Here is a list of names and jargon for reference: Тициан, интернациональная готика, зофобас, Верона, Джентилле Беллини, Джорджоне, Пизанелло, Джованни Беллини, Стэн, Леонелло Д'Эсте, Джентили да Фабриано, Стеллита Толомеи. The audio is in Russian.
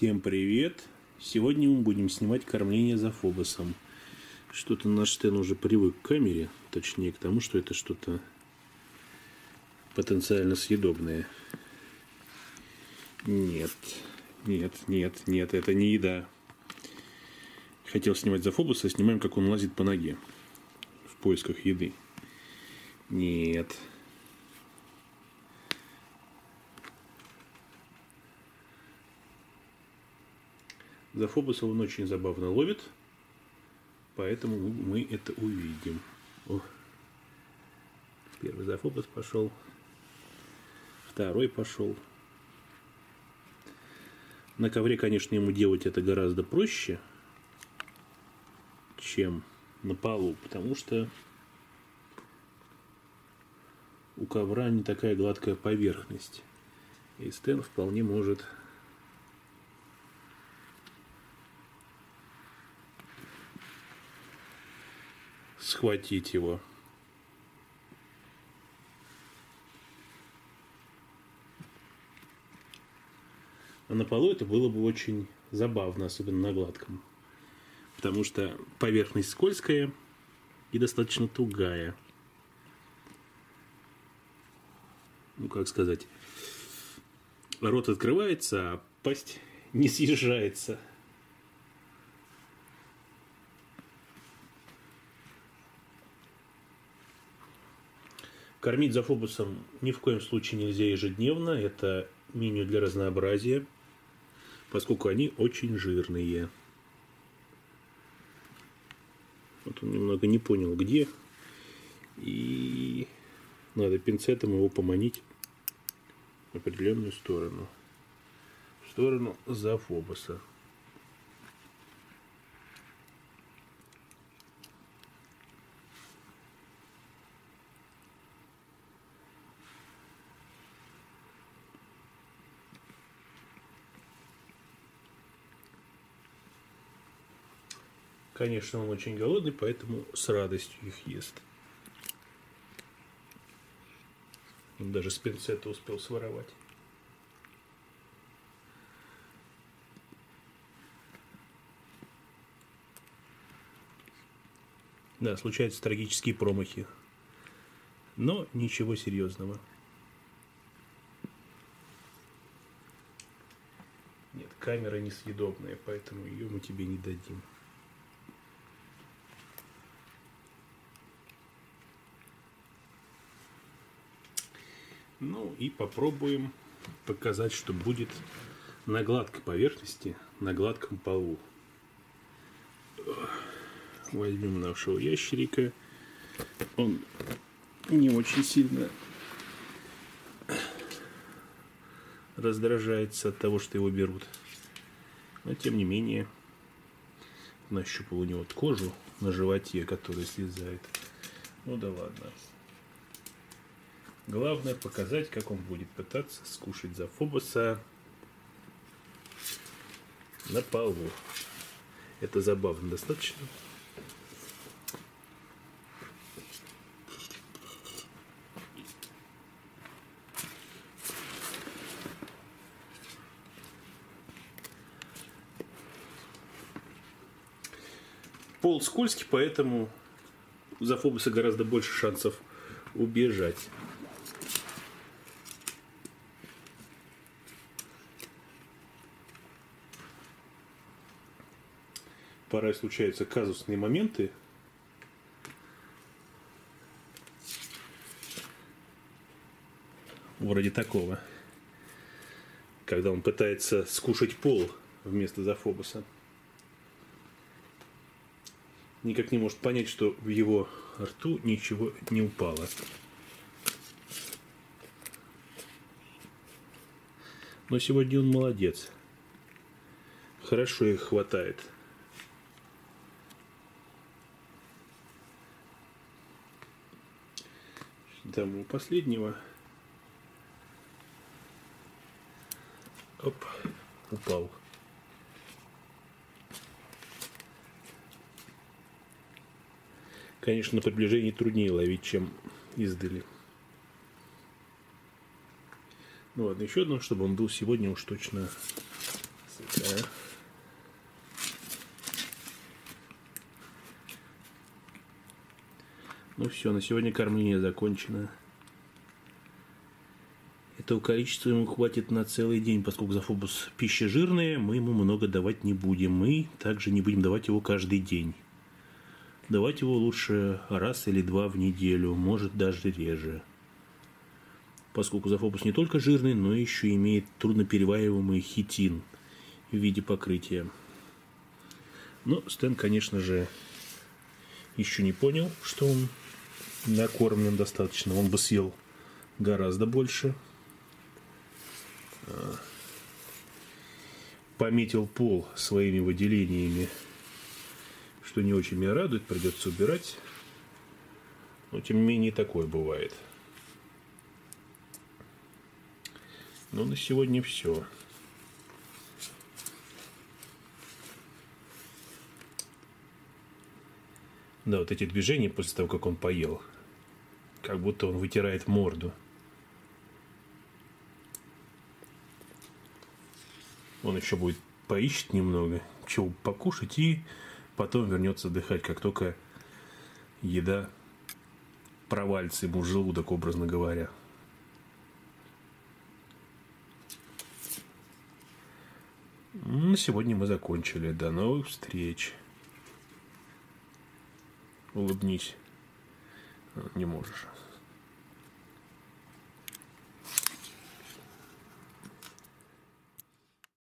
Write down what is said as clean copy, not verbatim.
Всем привет! Сегодня мы будем снимать кормление зофобасом. Что-то наш Стэн уже привык к камере, точнее к тому, что это что-то потенциально съедобное. Нет, нет, нет, нет, это не еда. Хотел снимать зофобаса, снимаем, как он лазит по ноге в поисках еды. Нет. Зофобаса он очень забавно ловит, поэтому мы это увидим. О, первый зофобас пошел, второй пошел. На ковре, конечно, ему делать это гораздо проще, чем на полу, потому что у ковра не такая гладкая поверхность, и Стэн вполне может схватить его. А на полу это было бы очень забавно, особенно на гладком, потому что поверхность скользкая и достаточно тугая. Ну, как сказать, рот открывается, а пасть не съезжается. Кормить зофобасом ни в коем случае нельзя ежедневно, это меню для разнообразия, поскольку они очень жирные. Вот он немного не понял где, и надо пинцетом его поманить в определенную сторону, в сторону зофобаса. Конечно, он очень голодный, поэтому с радостью их ест. Он даже с пинцета успел своровать. Да, случаются трагические промахи, но ничего серьезного. Нет, камера несъедобная, поэтому ее мы тебе не дадим. Ну и попробуем показать, что будет на гладкой поверхности, на гладком полу. Возьмем нашего ящерика. Он не очень сильно раздражается от того, что его берут. Но тем не менее, нащупал у него кожу на животе, которая слезает. Ну да ладно. Главное показать, как он будет пытаться скушать зофобаса на полу. Это забавно достаточно. Пол скользкий, поэтому у зофобаса гораздо больше шансов убежать. Порой случаются казусные моменты, вроде такого, когда он пытается скушать пол вместо зофобаса. Никак не может понять, что в его рту ничего не упало. Но сегодня он молодец. Хорошо их хватает. Даму последнего. Оп, упал. Конечно, на приближении труднее ловить, чем издали. Ну ладно, еще одно, чтобы он был сегодня уж точно сейчас. Ну все, на сегодня кормление закончено. Этого количества ему хватит на целый день, поскольку зофобас пища жирная, мы ему много давать не будем. Мы также не будем давать его каждый день. Давать его лучше раз или два в неделю, может даже реже. Поскольку зофобас не только жирный, но еще имеет трудноперевариваемый хитин в виде покрытия. Но Стэн, конечно же, еще не понял, что он накормлен достаточно. Он бы съел гораздо больше. Пометил пол своими выделениями, что не очень меня радует, придется убирать. Но тем не менее такое бывает. Ну, на сегодня все. Да, вот эти движения после того, как он поел, как будто он вытирает морду. Он еще будет поищет немного, чего покушать, и потом вернется отдыхать, как только еда провалится ему в желудок, образно говоря. На сегодня мы закончили. До новых встреч. Улыбнись. Не можешь.